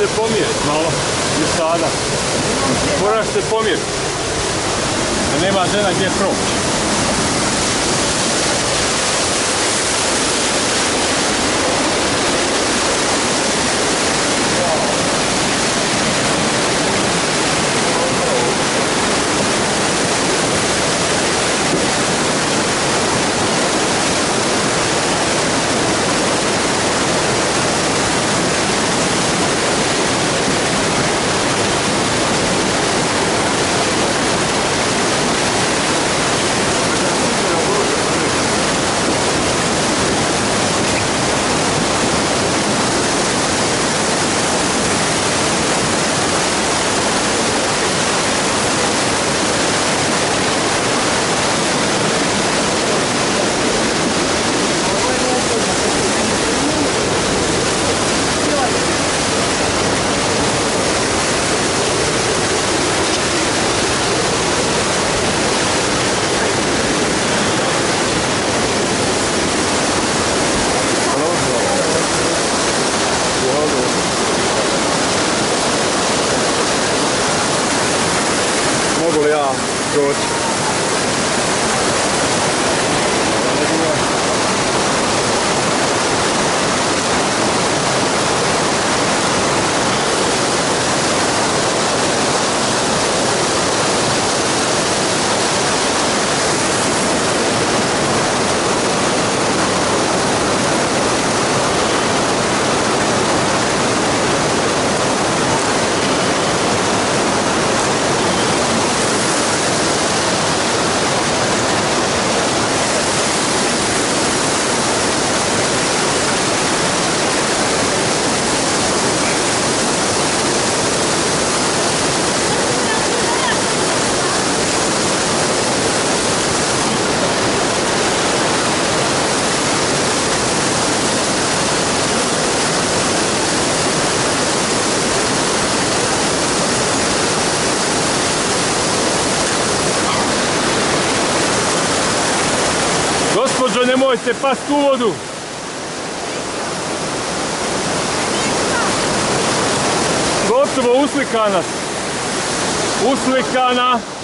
se pomjeriti malo, jer sada. Moraš se pomjeriti. Da nema žena gdje proći. Mogu li ja proći? Gospođo, nemojte past u vodu! Gotovo, uslikana! Uslikana!